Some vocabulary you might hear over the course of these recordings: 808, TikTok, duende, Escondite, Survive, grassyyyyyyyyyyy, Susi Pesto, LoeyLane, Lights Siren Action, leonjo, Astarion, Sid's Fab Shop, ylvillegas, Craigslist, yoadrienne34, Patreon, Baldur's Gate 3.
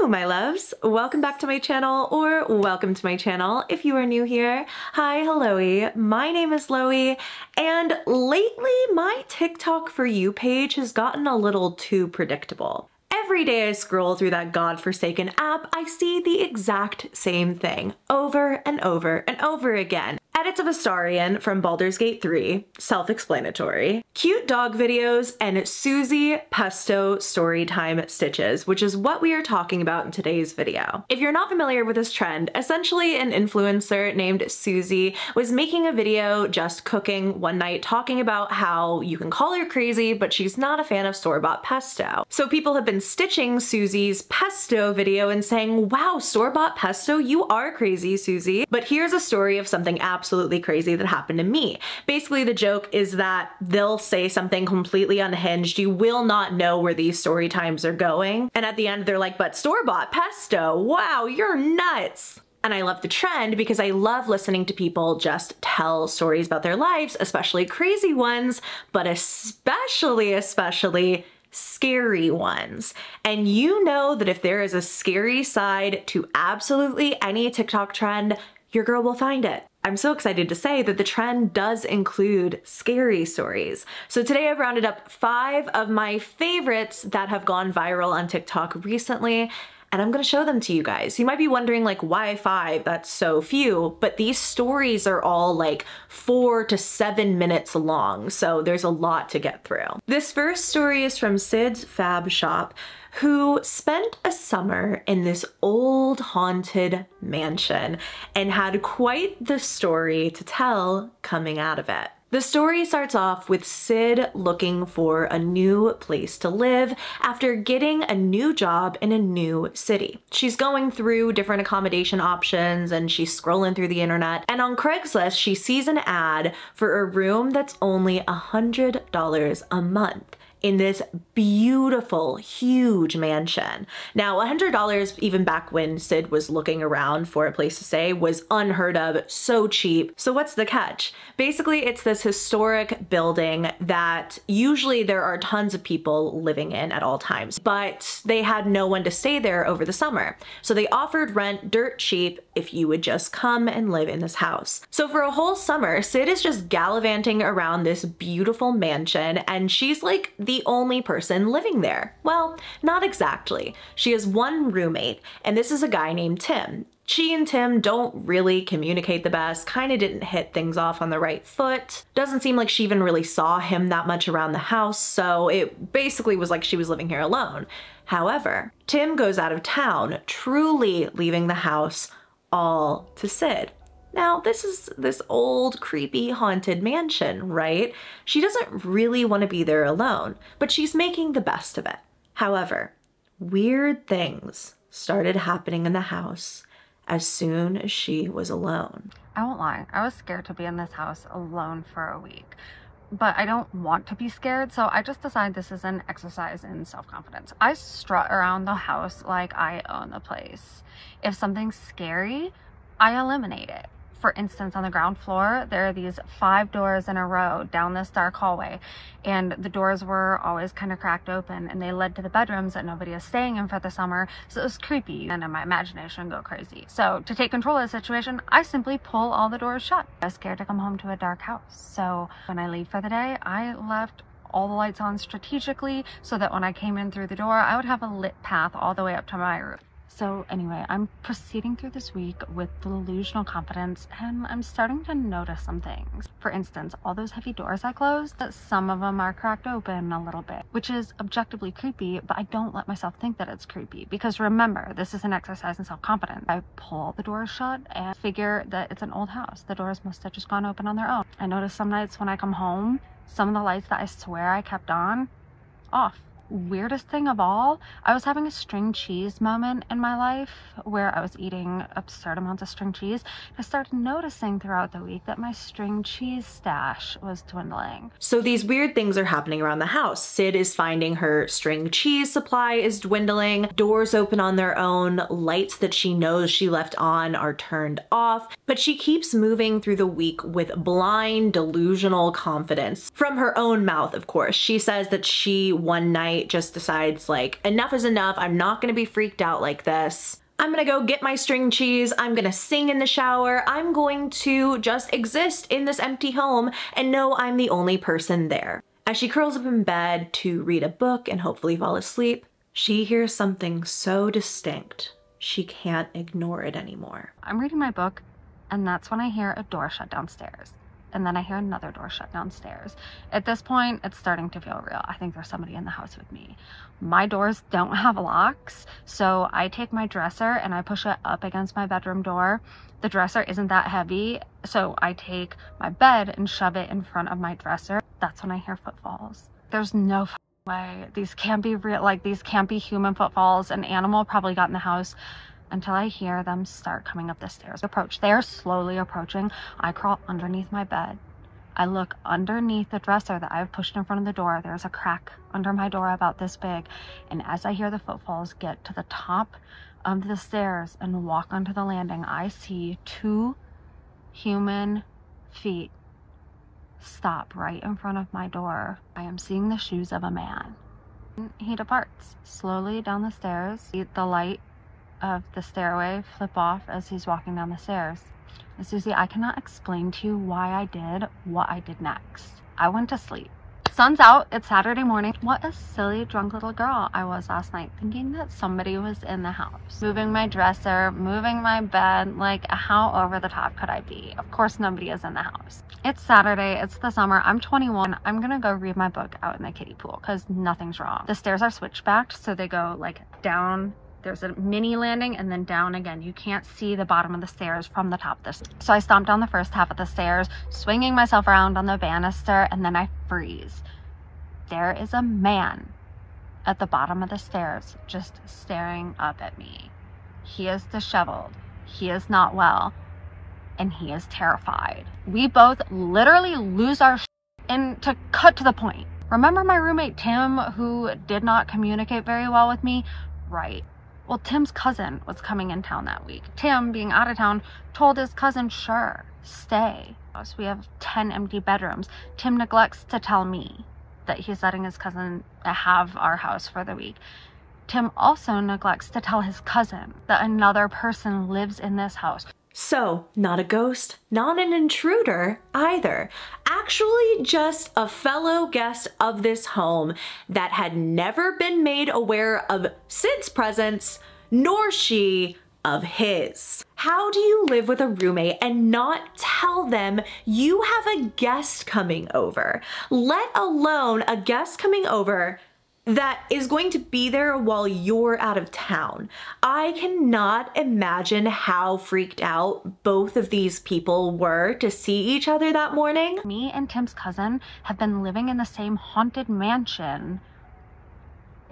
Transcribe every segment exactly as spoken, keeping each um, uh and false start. Hello my loves, welcome back to my channel, or welcome to my channel if you are new here. Hi, helloey, my name is Loey, and lately my TikTok For You page has gotten a little too predictable. Every day I scroll through that godforsaken app, I see the exact same thing over and over and over again. Edits of Astarion from Baldur's Gate three, self-explanatory, cute dog videos, and Susi Pesto storytime stitches, which is what we are talking about in today's video. If you're not familiar with this trend, essentially an influencer named Susi was making a video just cooking one night talking about how you can call her crazy, but she's not a fan of store-bought pesto. So people have been stitching Susi's pesto video and saying, wow, store-bought pesto, you are crazy, Susi. But here's a story of something absolutely absolutely crazy that happened to me. Basically, the joke is that they'll say something completely unhinged. You will not know where these story times are going. And at the end, they're like, but store-bought pesto, wow, you're nuts. And I love the trend because I love listening to people just tell stories about their lives, especially crazy ones, but especially, especially scary ones. And you know that if there is a scary side to absolutely any TikTok trend, your girl will find it. I'm so excited to say that the trend does include scary stories. So today I've rounded up five of my favorites that have gone viral on TikTok recently, and I'm gonna show them to you guys. You might be wondering, like, why five? That's so few. But these stories are all like four to seven minutes long, so there's a lot to get through. This first story is from Sid's Fab Shop, who spent a summer in this old haunted mansion and had quite the story to tell coming out of it. The story starts off with Sid looking for a new place to live after getting a new job in a new city. She's going through different accommodation options and she's scrolling through the internet, and on Craigslist she sees an ad for a room that's only one hundred dollars a month in this beautiful, huge mansion. Now, one hundred dollars, even back when Sid was looking around for a place to stay, was unheard of, so cheap. So what's the catch? Basically, it's this historic building that usually there are tons of people living in at all times, but they had no one to stay there over the summer. So they offered rent dirt cheap if you would just come and live in this house. So for a whole summer, Sid is just gallivanting around this beautiful mansion, and she's like the only person living there. Well, not exactly. She has one roommate, and this is a guy named Tim. She and Tim don't really communicate the best, kind of didn't hit things off on the right foot. Doesn't seem like she even really saw him that much around the house, so it basically was like she was living here alone. However, Tim goes out of town, truly leaving the house all to Sid. Now, this is this old, creepy, haunted mansion, right? She doesn't really want to be there alone, but she's making the best of it. However, weird things started happening in the house as soon as she was alone. I won't lie, I was scared to be in this house alone for a week, but I don't want to be scared, so I just decided this is an exercise in self-confidence. I strut around the house like I own the place. If something's scary, I eliminate it. For instance, on the ground floor, there are these five doors in a row down this dark hallway, and the doors were always kind of cracked open, and they led to the bedrooms that nobody is staying in for the summer, so it was creepy, and in my imagination go crazy. So to take control of the situation, I simply pull all the doors shut. I was scared to come home to a dark house, so when I leave for the day, I left all the lights on strategically so that when I came in through the door, I would have a lit path all the way up to my roof. So anyway, I'm proceeding through this week with delusional confidence, and I'm starting to notice some things. For instance, all those heavy doors I closed, some of them are cracked open a little bit, which is objectively creepy, but I don't let myself think that it's creepy because, remember, this is an exercise in self-confidence. I pull the doors shut and figure that it's an old house. The doors must have just gone open on their own. I notice some nights when I come home, some of the lights that I swear I kept on, off. Weirdest thing of all, I was having a string cheese moment in my life where I was eating absurd amounts of string cheese. I started noticing throughout the week that my string cheese stash was dwindling. So these weird things are happening around the house. Sid is finding her string cheese supply is dwindling, doors open on their own, lights that she knows she left on are turned off, but she keeps moving through the week with blind, delusional confidence. From her own mouth, of course. She says that she one night night just decides like, enough is enough. I'm not gonna be freaked out like this. I'm gonna go get my string cheese. I'm gonna sing in the shower. I'm going to just exist in this empty home and know I'm the only person there. As she curls up in bed to read a book and hopefully fall asleep, she hears something so distinct, she can't ignore it anymore. I'm reading my book, and that's when I hear a door shut downstairs. And then I hear another door shut downstairs. At this point, it's starting to feel real. I think there's somebody in the house with me. My doors don't have locks, so I take my dresser and I push it up against my bedroom door. The dresser isn't that heavy, so I take my bed and shove it in front of my dresser. That's when I hear footfalls. There's no way. These can't be real, like these can't be human footfalls. An animal probably got in the house. Until I hear them start coming up the stairs. Approach. They are slowly approaching. I crawl underneath my bed. I look underneath the dresser that I've pushed in front of the door. There's a crack under my door about this big. And as I hear the footfalls get to the top of the stairs and walk onto the landing, I see two human feet stop right in front of my door. I am seeing the shoes of a man. He departs slowly down the stairs. The light of the stairway flip off as he's walking down the stairs. Susie, I cannot explain to you why I did what I did next. I went to sleep. Sun's out, it's Saturday morning. What a silly drunk little girl I was last night, thinking that somebody was in the house. Moving my dresser, moving my bed, like how over the top could I be? Of course nobody is in the house. It's Saturday, it's the summer, I'm twenty-one. I'm gonna go read my book out in the kiddie pool because nothing's wrong. The stairs are switchbacked, so they go like down. There's a mini landing and then down again. You can't see the bottom of the stairs from the top of this. So I stomp down the first half of the stairs, swinging myself around on the banister, and then I freeze. There is a man at the bottom of the stairs just staring up at me. He is disheveled. He is not well. And he is terrified. We both literally lose our shit. And to cut to the point, remember my roommate Tim, who did not communicate very well with me? Right. Well, Tim's cousin was coming in town that week. Tim, being out of town, told his cousin, sure, stay. So we have ten empty bedrooms. Tim neglects to tell me that he's letting his cousin have our house for the week. Tim also neglects to tell his cousin that another person lives in this house. So, not a ghost, not an intruder either. Actually just a fellow guest of this home that had never been made aware of Sid's presence, nor she of his. How do you live with a roommate and not tell them you have a guest coming over, let alone a guest coming over that is going to be there while you're out of town? I cannot imagine how freaked out both of these people were to see each other that morning. Me and Tim's cousin have been living in the same haunted mansion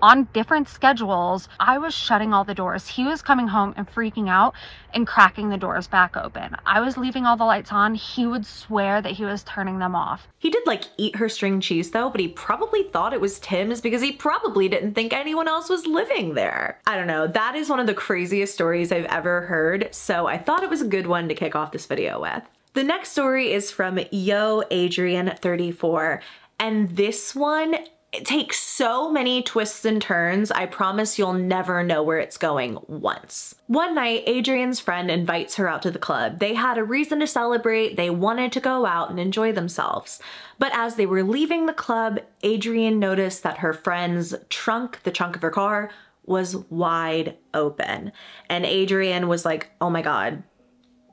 on different schedules. I was shutting all the doors. He was coming home and freaking out and cracking the doors back open. I was leaving all the lights on. He would swear that he was turning them off. He did like eat her string cheese though, but he probably thought it was Tim's because he probably didn't think anyone else was living there. I don't know. That is one of the craziest stories I've ever heard. So I thought it was a good one to kick off this video with. The next story is from yo adrienne thirty-four. And this one, it takes so many twists and turns, I promise you'll never know where it's going once. One night, Adrienne's friend invites her out to the club. They had a reason to celebrate, they wanted to go out and enjoy themselves. But as they were leaving the club, Adrienne noticed that her friend's trunk, the trunk of her car, was wide open. And Adrienne was like, oh my God,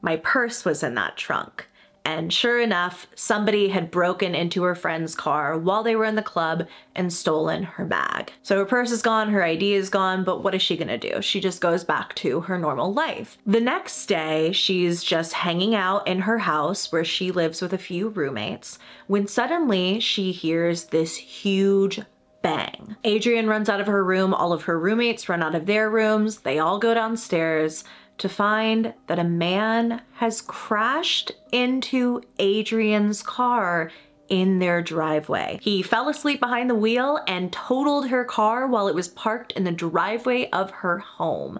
my purse was in that trunk. And sure enough, somebody had broken into her friend's car while they were in the club and stolen her bag. So her purse is gone, her I D is gone, but what is she gonna do? She just goes back to her normal life. The next day, she's just hanging out in her house where she lives with a few roommates, when suddenly she hears this huge bang. Adrienne runs out of her room, all of her roommates run out of their rooms, they all go downstairs, to find that a man has crashed into Adrienne's car in their driveway. He fell asleep behind the wheel and totaled her car while it was parked in the driveway of her home.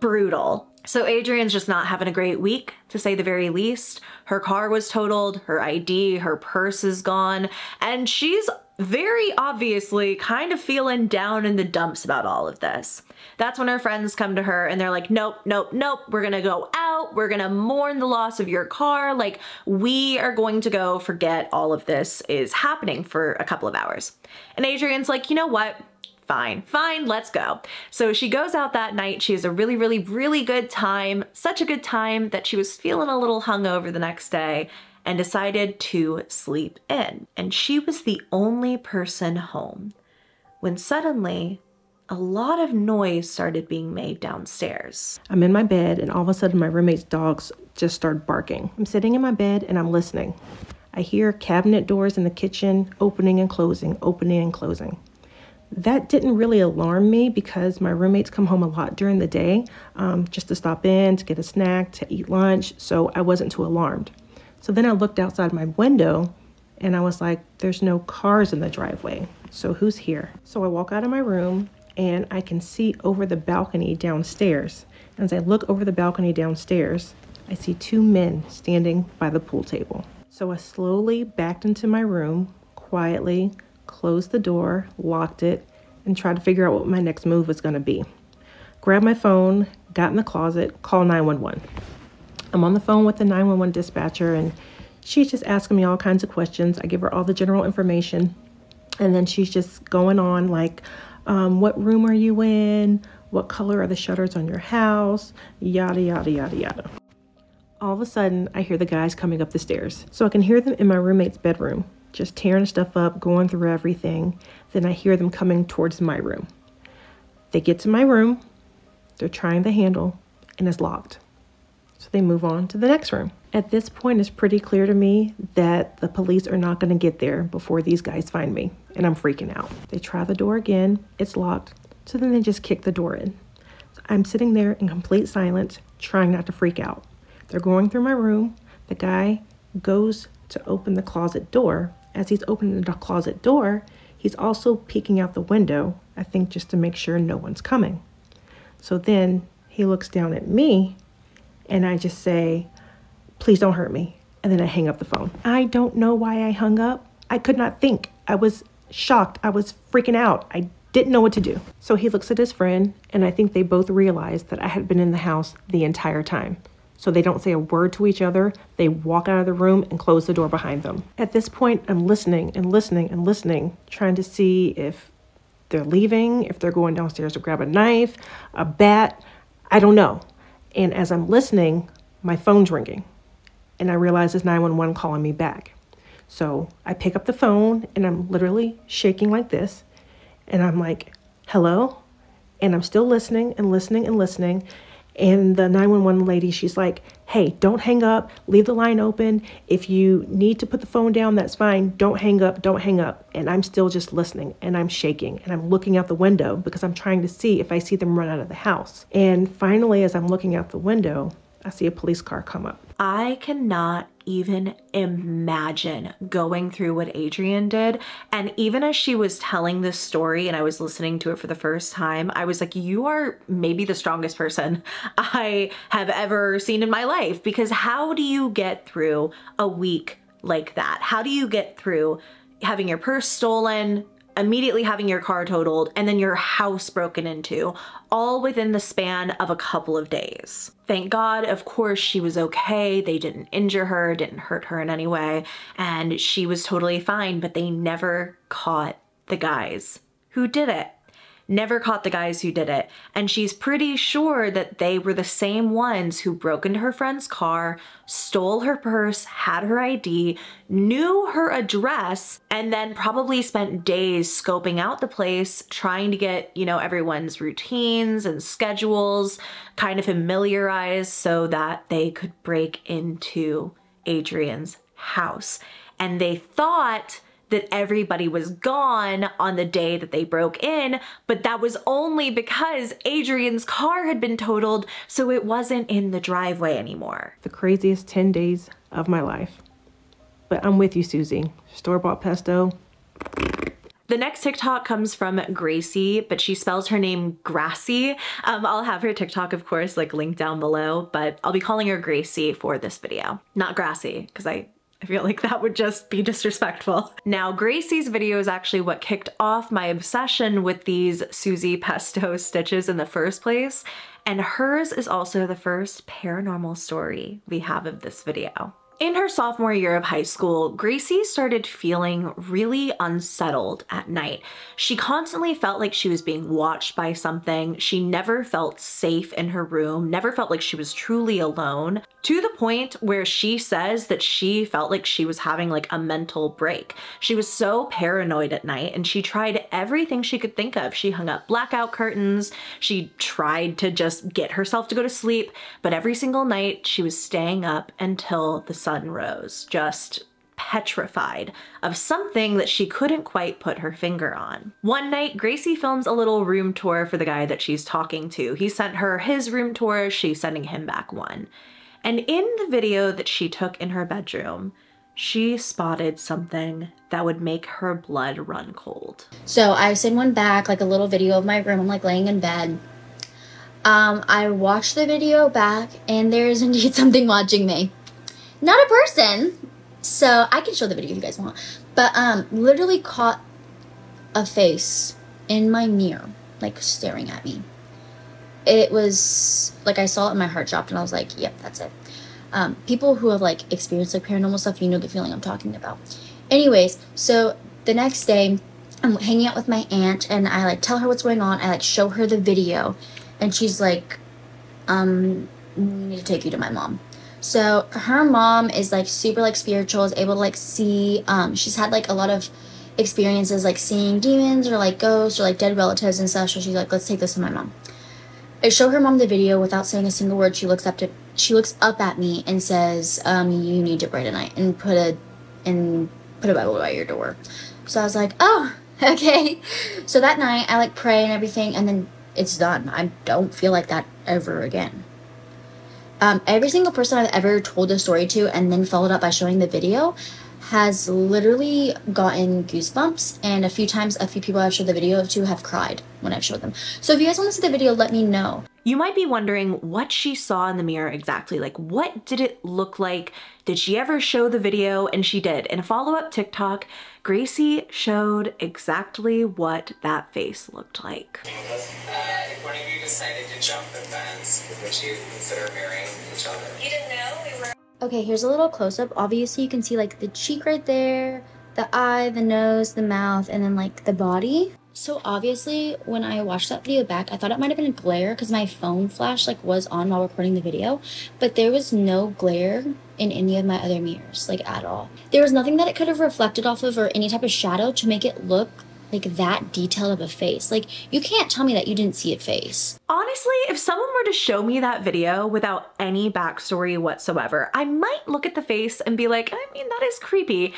Brutal. So Adrienne's just not having a great week, to say the very least. Her car was totaled, her I D, her purse is gone, and she's very obviously kind of feeling down in the dumps about all of this. That's when her friends come to her and they're like, nope, nope, nope, we're gonna go out, we're gonna mourn the loss of your car, like we are going to go forget all of this is happening for a couple of hours. And Adrienne's like, you know what? Fine, fine, let's go. So she goes out that night. She has a really, really, really good time, such a good time that she was feeling a little hungover the next day and decided to sleep in. And she was the only person home when suddenly a lot of noise started being made downstairs. I'm in my bed and all of a sudden my roommate's dogs just start barking. I'm sitting in my bed and I'm listening. I hear cabinet doors in the kitchen opening and closing, opening and closing. That didn't really alarm me because my roommates come home a lot during the day um, just to stop in, to get a snack, to eat lunch, so I wasn't too alarmed. So then I looked outside my window and I was like, there's no cars in the driveway, so who's here? So I walk out of my room and I can see over the balcony downstairs. And as I look over the balcony downstairs, I see two men standing by the pool table. So I slowly backed into my room, quietly, closed the door, locked it, and tried to figure out what my next move was going to be. Grabbed my phone, got in the closet, called nine one one. I'm on the phone with the nine one one dispatcher and she's just asking me all kinds of questions. I give her all the general information and then she's just going on like, um, what room are you in? What color are the shutters on your house? Yada, yada, yada, yada. All of a sudden, I hear the guys coming up the stairs. So I can hear them in my roommate's bedroom, just tearing stuff up, going through everything. Then I hear them coming towards my room. They get to my room, they're trying the handle, and it's locked. So they move on to the next room. At this point, it's pretty clear to me that the police are not gonna get there before these guys find me, and I'm freaking out. They try the door again, it's locked, so then they just kick the door in. So I'm sitting there in complete silence, trying not to freak out. They're going through my room, the guy goes to open the closet door. As he's opening the closet door, he's also peeking out the window, I think just to make sure no one's coming. So then he looks down at me and I just say, please don't hurt me. And then I hang up the phone. I don't know why I hung up. I could not think. I was shocked. I was freaking out. I didn't know what to do. So he looks at his friend and I think they both realized that I had been in the house the entire time. So they don't say a word to each other. They walk out of the room and close the door behind them. At this point, I'm listening and listening and listening, trying to see if they're leaving, if they're going downstairs to grab a knife, a bat, I don't know. And as I'm listening, my phone's ringing and I realize it's nine one one calling me back. So I pick up the phone and I'm literally shaking like this and I'm like, hello? And I'm still listening and listening and listening. And the nine one one lady, she's like, hey, don't hang up, leave the line open. If you need to put the phone down, that's fine. Don't hang up, don't hang up. And I'm still just listening and I'm shaking and I'm looking out the window because I'm trying to see if I see them run out of the house. And finally, as I'm looking out the window, I see a police car come up. I cannot even imagine going through what Adrienne did. And even as she was telling this story and I was listening to it for the first time, I was like, you are maybe the strongest person I have ever seen in my life, because how do you get through a week like that? How do you get through having your purse stolen, immediately having your car totaled, and then your house broken into, all within the span of a couple of days? Thank God, of course, she was okay. They didn't injure her, didn't hurt her in any way, and she was totally fine, but they never caught the guys who did it. Never caught the guys who did it. And she's pretty sure that they were the same ones who broke into her friend's car, stole her purse, had her I D, knew her address, and then probably spent days scoping out the place, trying to get, you know, everyone's routines and schedules kind of familiarized so that they could break into Adrienne's house. And they thought that everybody was gone on the day that they broke in, but that was only because Adrienne's car had been totaled, so it wasn't in the driveway anymore. The craziest ten days of my life. But I'm with you, Susie. Store-bought pesto. The next TikTok comes from Gracie, but she spells her name Grassy. Um, I'll have her TikTok, of course, like linked down below, but I'll be calling her Gracie for this video. Not Grassy, because I... I I feel like that would just be disrespectful. Now, Gracie's video is actually what kicked off my obsession with these Susi Pesto stitches in the first place, and hers is also the first paranormal story we have of this video. In her sophomore year of high school, Gracie started feeling really unsettled at night. She constantly felt like she was being watched by something. She never felt safe in her room, never felt like she was truly alone, to the point where she says that she felt like she was having like a mental break. She was so paranoid at night, and she tried everything she could think of. She hung up blackout curtains. She tried to just get herself to go to sleep, but every single night she was staying up until the sun rose, just petrified of something that she couldn't quite put her finger on. One night, Gracie films a little room tour for the guy that she's talking to. He sent her his room tour, she's sending him back one. And in the video that she took in her bedroom, she spotted something that would make her blood run cold. So I sent one back, like a little video of my room. I'm like laying in bed. Um, I watched the video back, and there is indeed something watching me. Not a person, so I can show the video if you guys want, but um, literally caught a face in my mirror, like staring at me. It was like I saw it and my heart dropped, and I was like, yep, that's it. Um, people who have like experienced like paranormal stuff, you know the feeling I'm talking about. Anyways, so the next day I'm hanging out with my aunt, and I like tell her what's going on. I like show her the video, and she's like, um, we need to take you to my mom. So her mom is like super like spiritual, is able to like see, um, she's had like a lot of experiences like seeing demons or like ghosts or like dead relatives and stuff. So she's like, let's take this to my mom. I show her mom the video without saying a single word. She looks up to, she looks up at me and says, um, you need to pray tonight and put a, and put a Bible by your door. So I was like, oh, okay. So that night I like pray and everything, and then it's done. I don't feel like that ever again. Um, every single person I've ever told a story to and then followed up by showing the video has literally gotten goosebumps, and a few times a few people I've showed the video to have cried when I've showed them. So if you guys want to see the video, let me know. You might be wondering what she saw in the mirror exactly. Like, what did it look like? Did she ever show the video? And she did. In a follow-up TikTok, Gracie showed exactly what that face looked like. One of you decided to jump the fence, would you consider marrying each other? You didn't know we were... Okay, here's a little close-up. Obviously, you can see, like, the cheek right there, the eye, the nose, the mouth, and then, like, the body. So, obviously, when I watched that video back, I thought it might have been a glare because my phone flash, like, was on while recording the video. But there was no glare in any of my other mirrors, like, at all. There was nothing that it could have reflected off of or any type of shadow to make it look like that detail of a face. Like, you can't tell me that you didn't see a face. Honestly, if someone were to show me that video without any backstory whatsoever, I might look at the face and be like, I mean, that is creepy,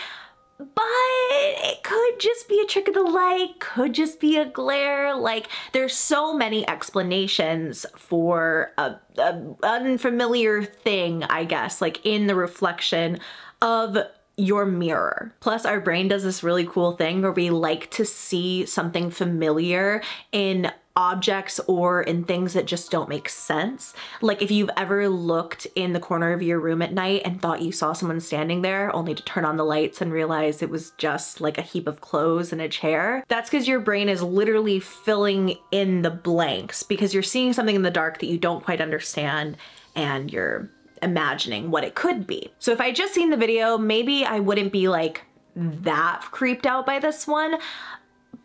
but it could just be a trick of the light, could just be a glare. Like, there's so many explanations for a, a unfamiliar thing, I guess, like in the reflection of your mirror. Plus, our brain does this really cool thing where we like to see something familiar in objects or in things that just don't make sense. Like, if you've ever looked in the corner of your room at night and thought you saw someone standing there only to turn on the lights and realize it was just like a heap of clothes and a chair, that's because your brain is literally filling in the blanks because you're seeing something in the dark that you don't quite understand, and you're imagining what it could be. So if I just seen the video, maybe I wouldn't be like that creeped out by this one.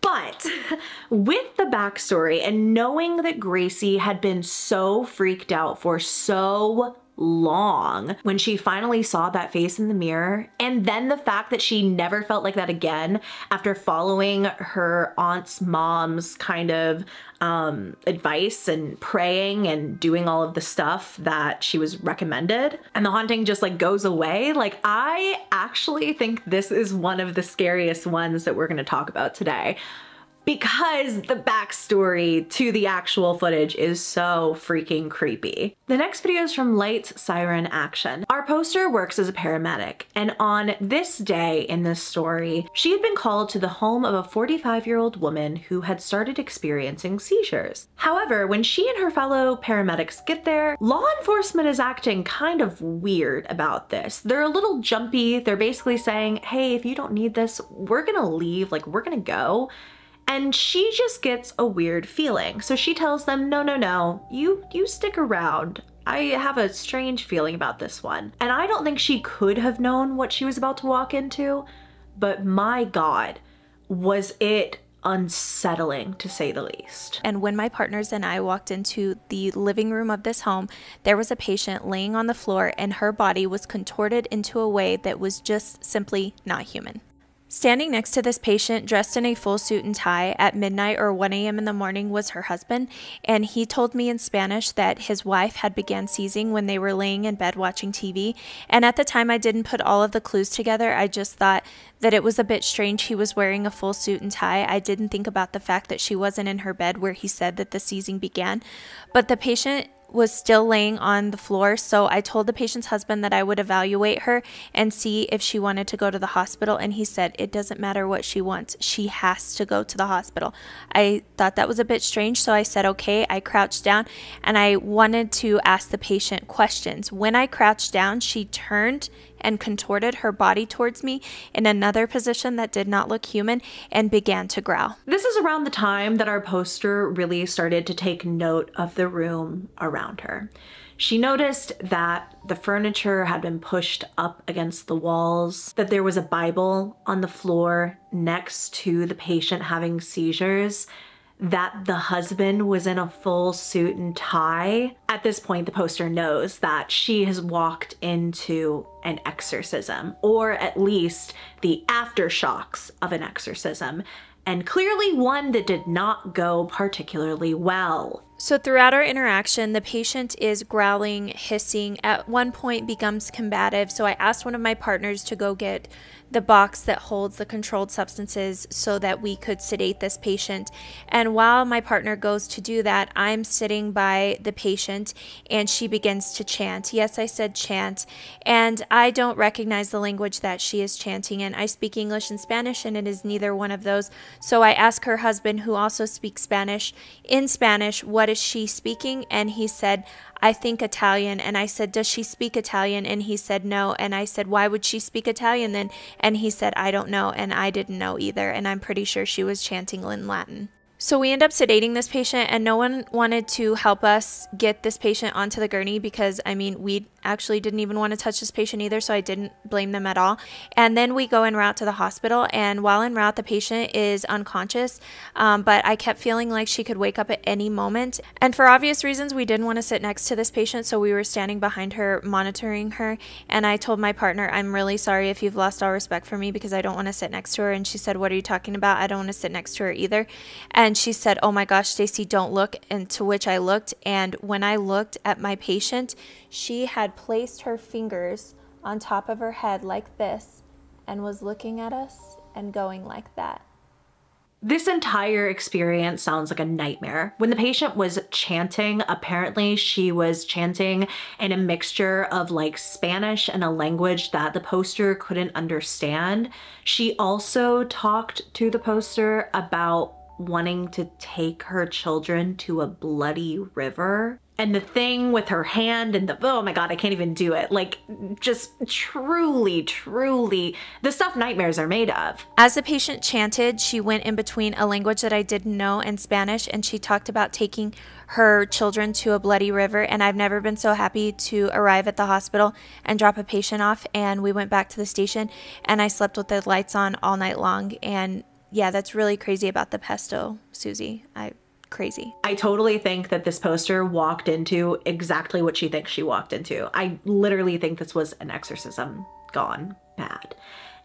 But with the backstory and knowing that Gracie had been so freaked out for so long when she finally saw that face in the mirror, and then the fact that she never felt like that again after following her aunt's mom's kind of um, advice and praying and doing all of the stuff that she was recommended, and the haunting just like goes away. Like, I actually think this is one of the scariest ones that we're going to talk about today. because the backstory to the actual footage is so freaking creepy. The next video is from Lights Siren Action. Our poster works as a paramedic, and on this day in this story, she had been called to the home of a forty-five-year-old woman who had started experiencing seizures. However, when she and her fellow paramedics get there, law enforcement is acting kind of weird about this. They're a little jumpy. They're basically saying, hey, if you don't need this, we're gonna leave, like we're gonna go. And she just gets a weird feeling. So she tells them, no, no, no, you, you stick around. I have a strange feeling about this one. And I don't think she could have known what she was about to walk into, but my God, was it unsettling, to say the least. And when my partners and I walked into the living room of this home, there was a patient laying on the floor and her body was contorted into a way that was just simply not human. Standing next to this patient dressed in a full suit and tie at midnight or one A M in the morning was her husband, and he told me in Spanish that his wife had began seizing when they were laying in bed watching T V, and at the time I didn't put all of the clues together. I just thought that it was a bit strange he was wearing a full suit and tie. I didn't think about the fact that she wasn't in her bed where he said that the seizing began, but the patient was still laying on the floor, so I told the patient's husband that I would evaluate her and see if she wanted to go to the hospital, and he said it doesn't matter what she wants, she has to go to the hospital. I thought that was a bit strange, so I said okay. I crouched down and I wanted to ask the patient questions. When I crouched down, she turned and contorted her body towards me in another position that did not look human and began to growl. This is around the time that our poster really started to take note of the room around her. She noticed that the furniture had been pushed up against the walls, that there was a Bible on the floor next to the patient having seizures, that the husband was in a full suit and tie. At this point, the poster knows that she has walked into an exorcism, or at least the aftershocks of an exorcism, and clearly one that did not go particularly well. So throughout our interaction, the patient is growling, hissing, at one point becomes combative, so I asked one of my partners to go get the box that holds the controlled substances so that we could sedate this patient. And while my partner goes to do that, I'm sitting by the patient and she begins to chant. Yes, I said chant. And I don't recognize the language that she is chanting in. I speak English and Spanish, and it is neither one of those. So I ask her husband, who also speaks Spanish, in Spanish, what is she speaking? And he said, I think Italian. And I said, does she speak Italian? And he said, no. And I said, why would she speak Italian then? And he said, I don't know. And I didn't know either. And I'm pretty sure she was chanting in Latin. So we end up sedating this patient, and no one wanted to help us get this patient onto the gurney because, I mean, we actually didn't even want to touch this patient either, so I didn't blame them at all. And then we go en route to the hospital, and while en route, the patient is unconscious, um, but I kept feeling like she could wake up at any moment. And for obvious reasons, we didn't want to sit next to this patient, so we were standing behind her, monitoring her, and I told my partner, I'm really sorry if you've lost all respect for me because I don't want to sit next to her. And she said, what are you talking about? I don't want to sit next to her either. And And she said, oh my gosh, Stacey, don't look. And to which I looked. And when I looked at my patient, she had placed her fingers on top of her head like this and was looking at us and going like that. This entire experience sounds like a nightmare. When the patient was chanting, apparently she was chanting in a mixture of like Spanish and a language that the poster couldn't understand. She also talked to the poster about wanting to take her children to a bloody river. And the thing with her hand and the, oh my God, I can't even do it. Like, just truly, truly, the stuff nightmares are made of. As the patient chanted, she went in between a language that I didn't know and Spanish, and she talked about taking her children to a bloody river, and I've never been so happy to arrive at the hospital and drop a patient off, and we went back to the station, and I slept with the lights on all night long, and yeah, that's really crazy about the pesto, Susie. I crazy. I totally think that this poster walked into exactly what she thinks she walked into. I literally think this was an exorcism gone bad.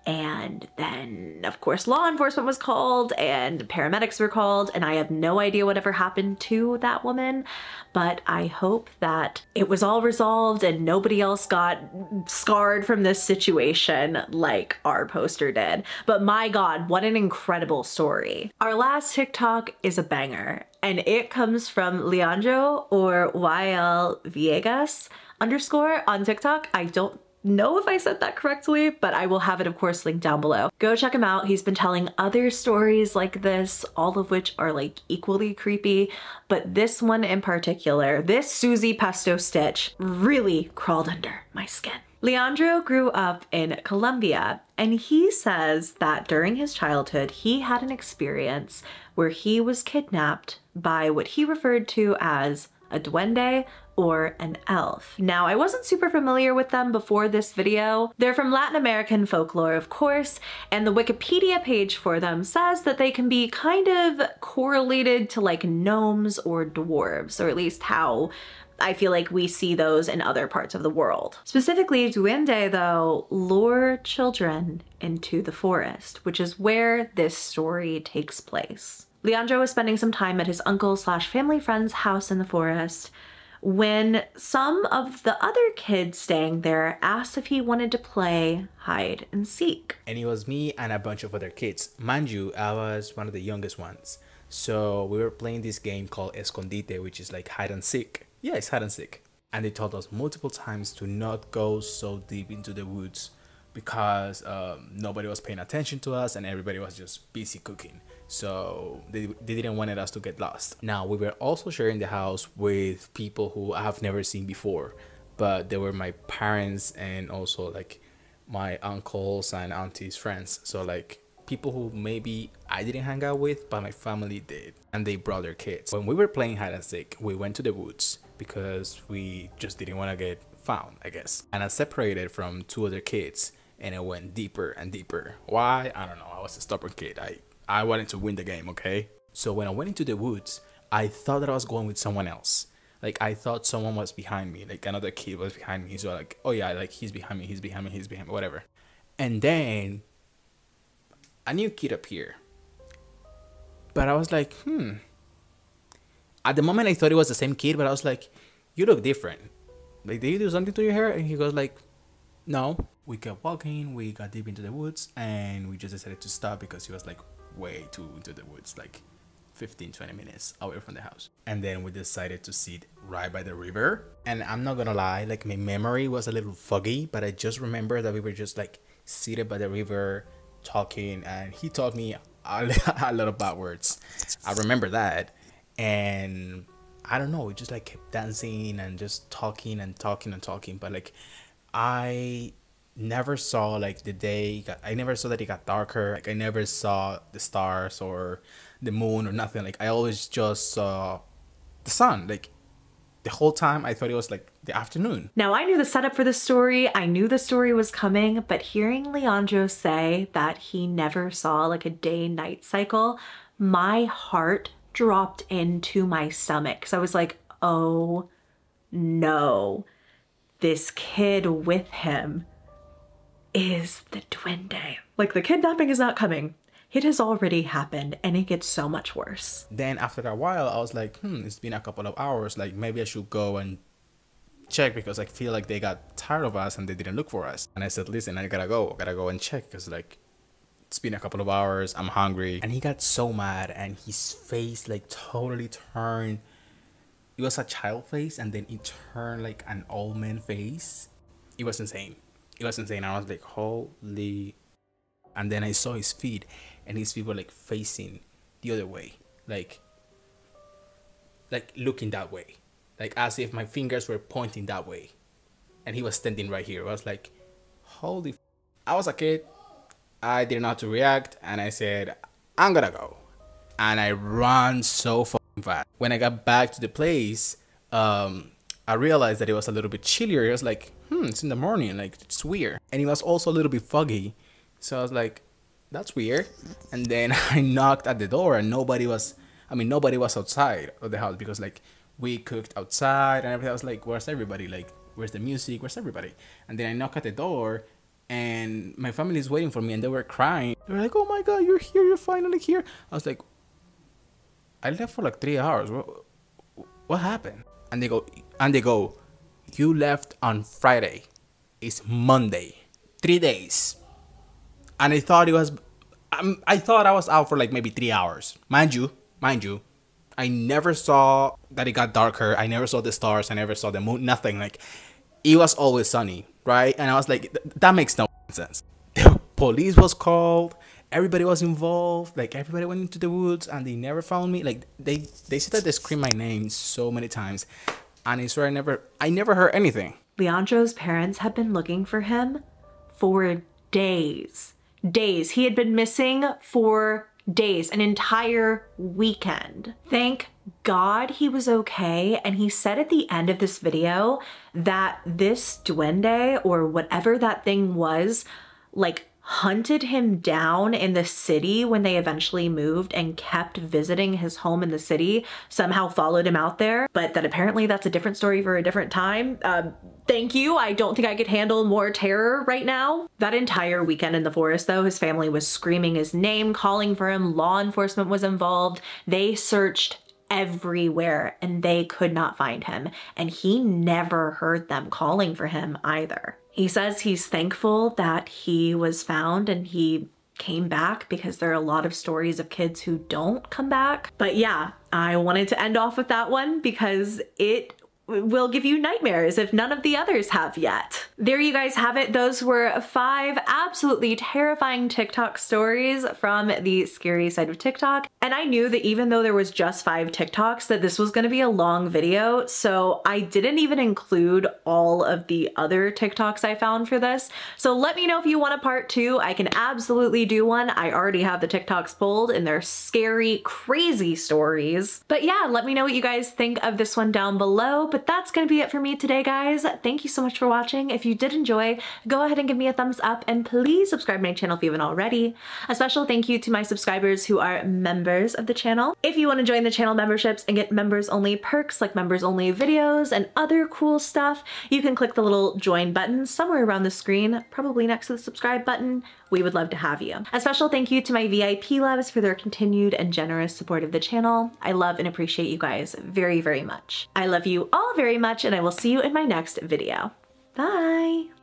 And then, of course, law enforcement was called and paramedics were called, and I have no idea whatever happened to that woman, but I hope that it was all resolved and nobody else got scarred from this situation like our poster did. But my God, what an incredible story. Our last TikTok is a banger, and it comes from leonjo or ylvillegas underscore on TikTok. I don't know if I said that correctly, but I will have it, of course, linked down below. Go check him out. He's been telling other stories like this, all of which are like equally creepy, but this one in particular, this Susi Pesto stitch really crawled under my skin. Leonjo grew up in Colombia, and he says that during his childhood, he had an experience where he was kidnapped by what he referred to as a duende or an elf. Now, I wasn't super familiar with them before this video. They're from Latin American folklore, of course, and the Wikipedia page for them says that they can be kind of correlated to like gnomes or dwarves, or at least how I feel like we see those in other parts of the world. Specifically, duende, though, lure children into the forest, which is where this story takes place. Leonjo was spending some time at his uncle slash family friend's house in the forest when some of the other kids staying there asked if he wanted to play hide and seek. And it was me and a bunch of other kids. Mind you, I was one of the youngest ones. So we were playing this game called Escondite, which is like hide and seek. Yeah, it's hide and seek. And they told us multiple times to not go so deep into the woods because um, nobody was paying attention to us and everybody was just busy cooking. So they, they didn't want us to get lost. Now, we were also sharing the house with people who I have never seen before, but they were my parents and also like my uncles and aunties' friends. So like people who maybe I didn't hang out with, but my family did, and they brought their kids. When we were playing hide and seek, we went to the woods because we just didn't want to get found, I guess. And I separated from two other kids and I went deeper and deeper. Why? I don't know. I was a stubborn kid. I I wanted to win the game, okay? So when I went into the woods, I thought that I was going with someone else. Like, I thought someone was behind me, like another kid was behind me. So like, oh yeah, like he's behind me, he's behind me, he's behind me, whatever. And then a new kid appeared. But I was like, hmm. At the moment I thought it was the same kid, but I was like, you look different. Like, did you do something to your hair? And he goes like, no. We kept walking, we got deep into the woods, and we just decided to stop because he was like way too into the woods, like fifteen, twenty minutes away from the house. And then we decided to sit right by the river. And I'm not gonna lie, like my memory was a little foggy, but I just remember that we were just like seated by the river talking, and he taught me a lot of bad words. I remember that. And I don't know, we just like kept dancing and just talking and talking and talking. But like, I never saw like the day got, I never saw that it got darker. Like I never saw the stars or the moon or nothing. Like I always just saw the sun. Like the whole time I thought it was like the afternoon. Now, I knew the setup for this story. I knew the story was coming, but hearing Leonjo say that he never saw like a day night cycle, my heart dropped into my stomach because I was like, oh no, this kid with him is the duende. Like, the kidnapping is not coming. It has already happened, and it gets so much worse. Then after a while, I was like, hmm, it's been a couple of hours. Like, maybe I should go and check because I feel like they got tired of us and they didn't look for us. And I said, listen, I gotta go. I gotta go and check because, like, it's been a couple of hours. I'm hungry. And he got so mad, and his face, like, totally turned. It was a child face, and then it turned, like, an old man face. It was insane. It was insane. I was like, holy. And then I saw his feet, and his feet were like facing the other way, like like looking that way, like as if my fingers were pointing that way, and he was standing right here. I was like, holy. I was a kid. I didn't know how to react, and I said, I'm gonna go. And I ran so fucking fast. When I got back to the place, um I realized that it was a little bit chillier. I was like, hmm, it's in the morning, like, it's weird. And it was also a little bit foggy. So I was like, that's weird. And then I knocked at the door, and nobody was, I mean, nobody was outside of the house because, like, we cooked outside and everything. I was like, where's everybody? Like, where's the music? Where's everybody? And then I knocked at the door, and my family is waiting for me, and they were crying. They were like, oh my God, you're here, you're finally here. I was like, I left for like three hours. What, what happened? And they go, and they go, you left on Friday. It's Monday. Three days. And I thought it was, um, I thought I was out for like maybe three hours. Mind you, mind you, I never saw that it got darker. I never saw the stars. I never saw the moon, nothing. Like, it was always sunny, right? And I was like, th that makes no sense. The police was called. Everybody was involved. Like, everybody went into the woods and they never found me. Like, they, they said that they screamed my name so many times. And I swear I never, I never heard anything. Leonjo's parents had been looking for him for days. Days. He had been missing for days, an entire weekend. Thank God he was okay. And he said at the end of this video that this duende, or whatever that thing was, like hunted him down in the city when they eventually moved and kept visiting his home in the city, somehow followed him out there. But that apparently that's a different story for a different time. Um, thank you. I don't think I could handle more terror right now. That entire weekend in the forest though, his family was screaming his name, calling for him. Law enforcement was involved. They searched everywhere and they could not find him. And he never heard them calling for him either. He says he's thankful that he was found and he came back, because there are a lot of stories of kids who don't come back. But yeah, I wanted to end off with that one because it will give you nightmares if none of the others have yet. There you guys have it. Those were five absolutely terrifying TikTok stories from the scary side of TikTok. And I knew that even though there was just five TikToks, that this was going to be a long video. So I didn't even include all of the other TikToks I found for this. So let me know if you want a part two. I can absolutely do one. I already have the TikToks pulled and they're scary, crazy stories. But yeah, let me know what you guys think of this one down below. But that's gonna be it for me today, guys. Thank you so much for watching. If you did enjoy, go ahead and give me a thumbs up and please subscribe to my channel if you haven't already. A special thank you to my subscribers who are members of the channel. If you wanna join the channel memberships and get members only perks like members only videos and other cool stuff, you can click the little join button somewhere around the screen, probably next to the subscribe button. We would love to have you. A special thank you to my V I P loves for their continued and generous support of the channel. I love and appreciate you guys very, very much. I love you all very much, and I will see you in my next video. Bye.